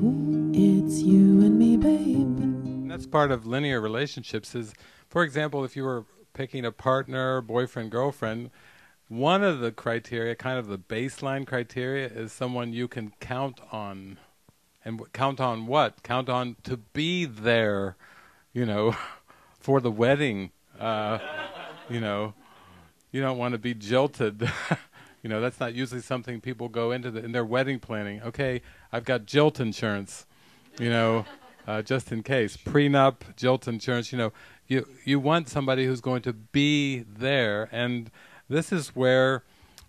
It's you and me, babe. And that's part of linear relationships is, for example, if you were picking a partner, boyfriend, girlfriend, one of the criteria, kind of the baseline criteria, is someone you can count on. And count on what? Count on to be there, you know, for the wedding. You know, you don't want to be jilted. You know, that's not usually something people go into in their wedding planning. Okay, I've got jilt insurance, you know, just in case. Prenup, jilt insurance, you know. You want somebody who's going to be there. And this is where,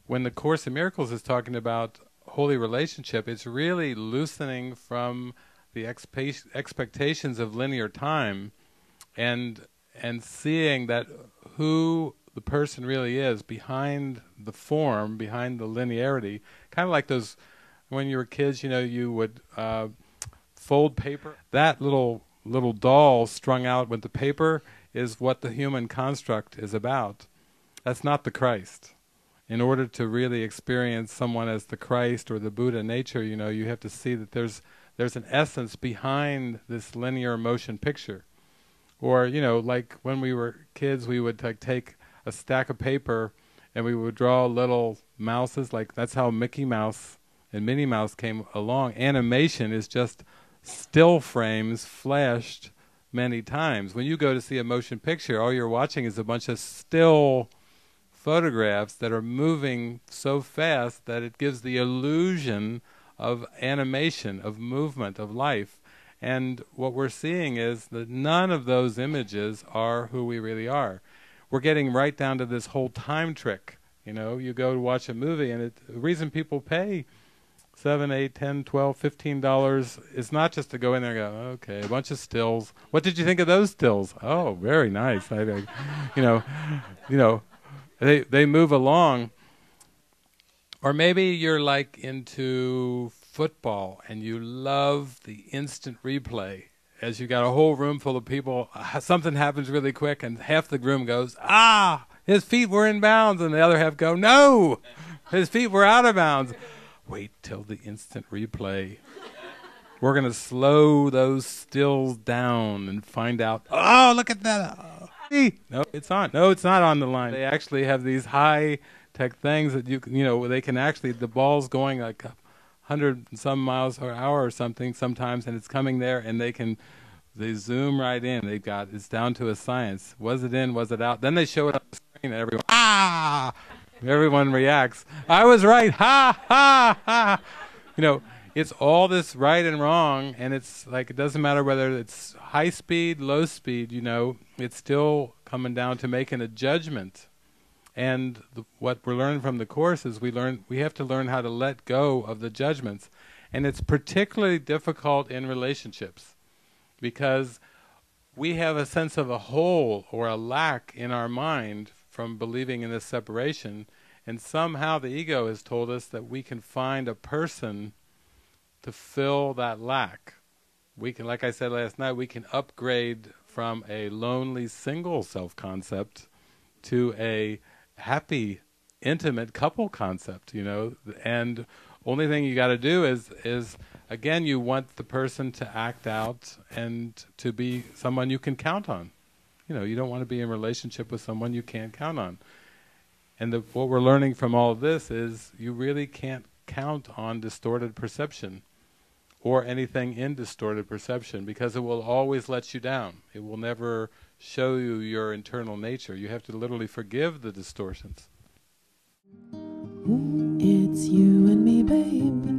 when the Course in Miracles is talking about holy relationship, it's really loosening from the expectations of linear time and seeing that who the person really is behind the form, behind the linearity. Kind of like those, when you were kids, you know, you would fold paper. That little doll strung out with the paper is what the human construct is about. That's not the Christ. In order to really experience someone as the Christ or the Buddha nature, you know, you have to see that there's an essence behind this linear motion picture. Or, you know, like when we were kids, we would take a stack of paper and we would draw little mouses. Like that's how Mickey Mouse and Minnie Mouse came along. Animation is just still frames flashed many times. When you go to see a motion picture, all you're watching is a bunch of still photographs that are moving so fast that it gives the illusion of animation, of movement, of life. And what we're seeing is that none of those images are who we really are. We're getting right down to this whole time trick. You know, you go to watch a movie, and the reason people pay $7, $8, $10, $12, $15 is not just to go in there and go, okay, a bunch of stills. What did you think of those stills? Oh, very nice. You know, they move along. Or maybe you're like into football and you love the instant replay. As you got a whole room full of people, something happens really quick, and half the room goes, "Ah, his feet were in bounds," and the other half go, "No, his feet were out of bounds." Wait till the instant replay. We're gonna slow those stills down and find out. Oh, look at that! Oh. No, it's on. No, it's not on the line. They actually have these high-tech things that they can actually. The ball's going like 100 and some miles per hour or something sometimes, and it's coming there, and they zoom right in. It's down to a science. Was it in? Was it out? Then they show it on the screen, and everyone everyone reacts. I was right. Ha ha ha. You know, it's all this right and wrong, and it's like it doesn't matter whether it's high speed, low speed. You know, it's still coming down to making a judgment. And what we're learning from the Course is we have to learn how to let go of the judgments. And it's particularly difficult in relationships because we have a sense of a hole or a lack in our mind from believing in this separation. And somehow the ego has told us that we can find a person to fill that lack. We can, like I said last night, we can upgrade from a lonely single self-concept to a happy, intimate couple concept, you know, and only thing you got to do is again, you want the person to act out and to be someone you can count on. You know, you don't want to be in relationship with someone you can't count on. And what we're learning from all of this is you really can't count on distorted perception or anything in distorted perception because it will always let you down. It will never show you your internal nature. You have to literally forgive the distortions. It's you and me, babe.